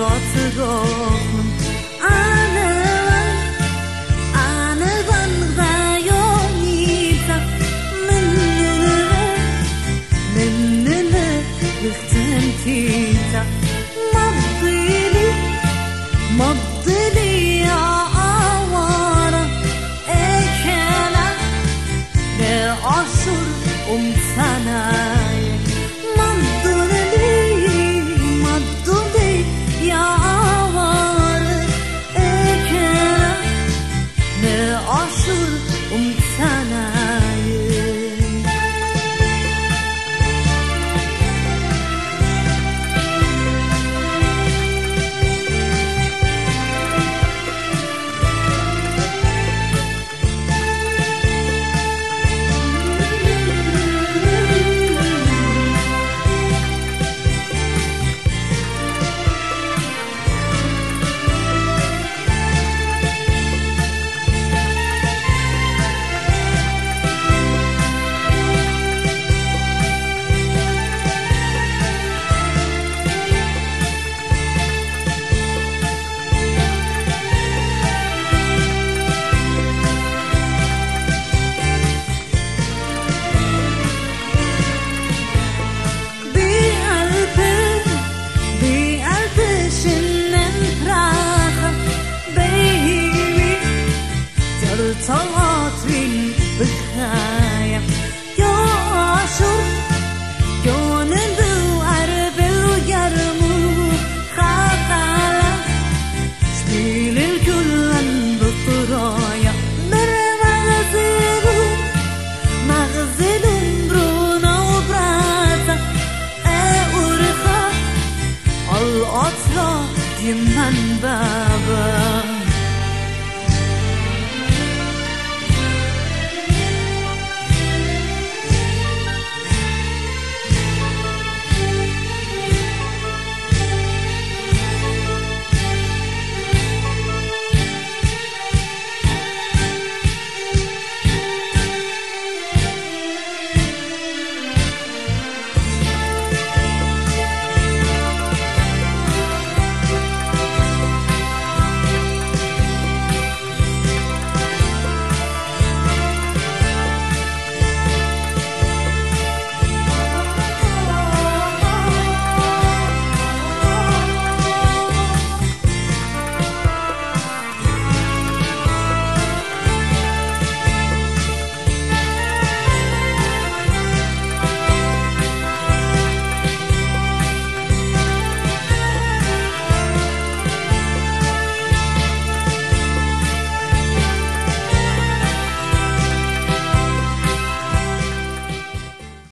Sorte geöffnet. There are sure